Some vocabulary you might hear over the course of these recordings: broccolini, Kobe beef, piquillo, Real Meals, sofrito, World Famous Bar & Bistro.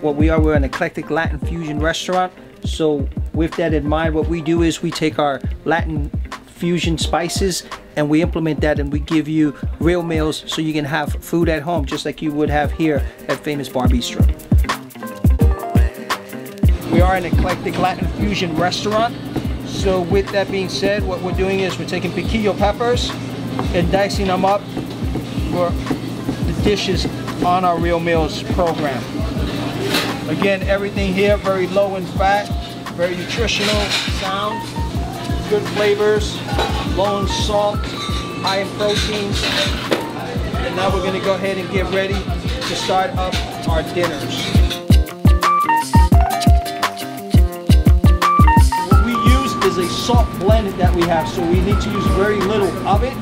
What we are, we're an eclectic Latin fusion restaurant. So with that in mind, what we do is we take our Latin fusion spices and we implement that, and we give you real meals so you can have food at home just like you would have here at Famous Bar Bistro. We are an eclectic Latin fusion restaurant. So with that being said, what we're doing is we're taking piquillo peppers and dicing them up for the dishes on our Real Meals program. Again, everything here very low in fat, very nutritional, sound, good flavors, low in salt, high in proteins. And now we're gonna go ahead and get ready to start up our dinners. What we use is a salt blend that we have, so we need to use very little of it.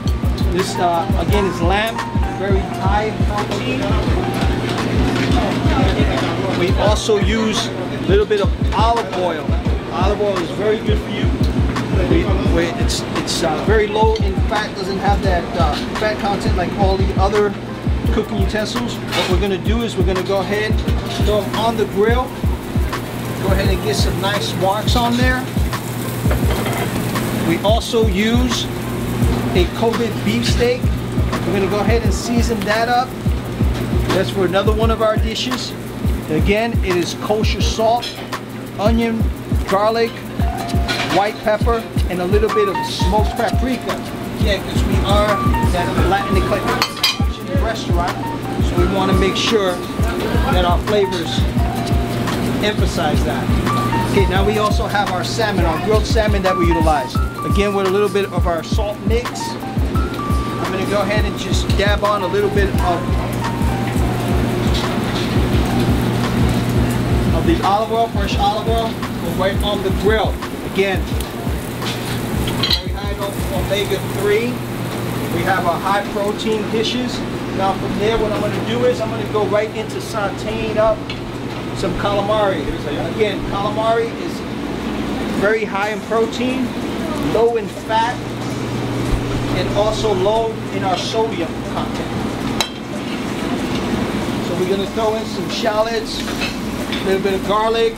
This again is lamb, very high in protein. We also use a little bit of olive oil. Olive oil is very good for you. It's very low in fat, doesn't have that fat content like all the other cooking utensils. What we're gonna do is we're gonna go ahead, throw them on the grill, go ahead and get some nice marks on there. We also use a Kobe beef steak. We're gonna go ahead and season that up. That's for another one of our dishes. Again, it is kosher salt, onion, garlic, white pepper, and a little bit of smoked paprika. Yeah, because we are that Latin eclectic restaurant, so we want to make sure that our flavors emphasize that. Okay, now we also have our salmon, our grilled salmon that we utilize. Again, with a little bit of our salt mix. I'm going to go ahead and just dab on a little bit of the olive oil, fresh olive oil, right on the grill. Again, very high in omega-3. We have our high protein dishes. Now from there, what I'm gonna do is I'm gonna go right into sauteing up some calamari. Again, calamari is very high in protein, low in fat, and also low in our sodium content. So we're gonna throw in some shallots, a little bit of garlic.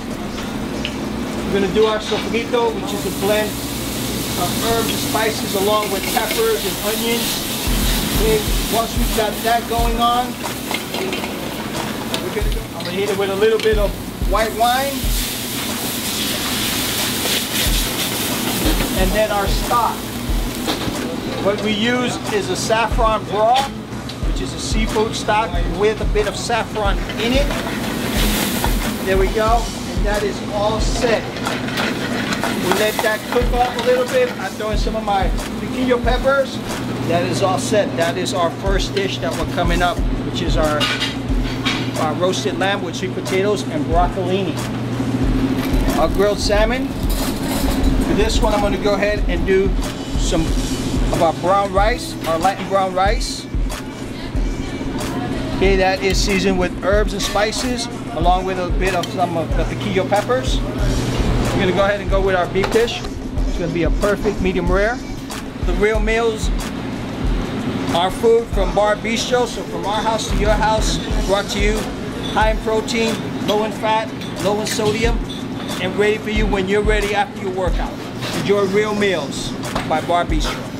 We're going to do our sofrito, which is a blend of herbs and spices along with peppers and onions. And once we've got that going on, I'm going to hit it with a little bit of white wine. And then our stock. What we use is a saffron broth, which is a seafood stock with a bit of saffron in it. There we go. That is all set. We'll let that cook up a little bit. I throw in some of my piquillo peppers. That is all set. That is our first dish that we're coming up, which is our roasted lamb with sweet potatoes and broccolini. Our grilled salmon. For this one, I'm going to go ahead and do some of our brown rice, our Latin brown rice. Okay, that is seasoned with herbs and spices, along with a bit of some of the piquillo peppers. We're gonna go ahead and go with our beef dish. It's gonna be a perfect medium rare. The Real Meals, our food from Bar Bistro, so from our house to your house, brought to you, high in protein, low in fat, low in sodium, and ready for you when you're ready after your workout. Enjoy Real Meals by Bar Bistro.